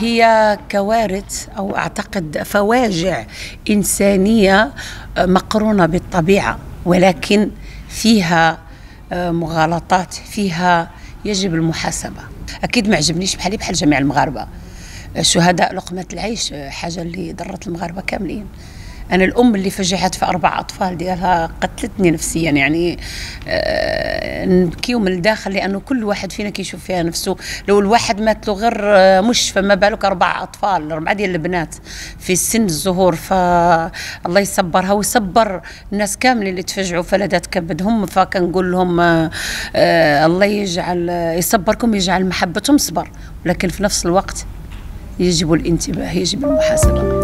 هي كوارث أو أعتقد فواجع إنسانية مقرونة بالطبيعة، ولكن فيها مغالطات، فيها يجب المحاسبة. أكيد ما عجبنيش بحال جميع المغاربة شهداء لقمة العيش، حاجة اللي ضرت المغاربة كاملين. أنا الأم اللي فجعت في 4 أطفال ديالها قتلتني نفسيا، يعني نبكيو من الداخل، لأنه كل واحد فينا كيشوف فيها نفسه. لو الواحد مات له غير مش، فما بالك 4 أطفال، 4 ديال البنات في سن الزهور. فالله يصبرها ويصبر الناس كاملين اللي تفجعوا فلذات كبدهم. فكنقول لهم الله يجعل يصبركم، يجعل محبتهم صبر، لكن في نفس الوقت يجب الانتباه، يجب المحاسبة.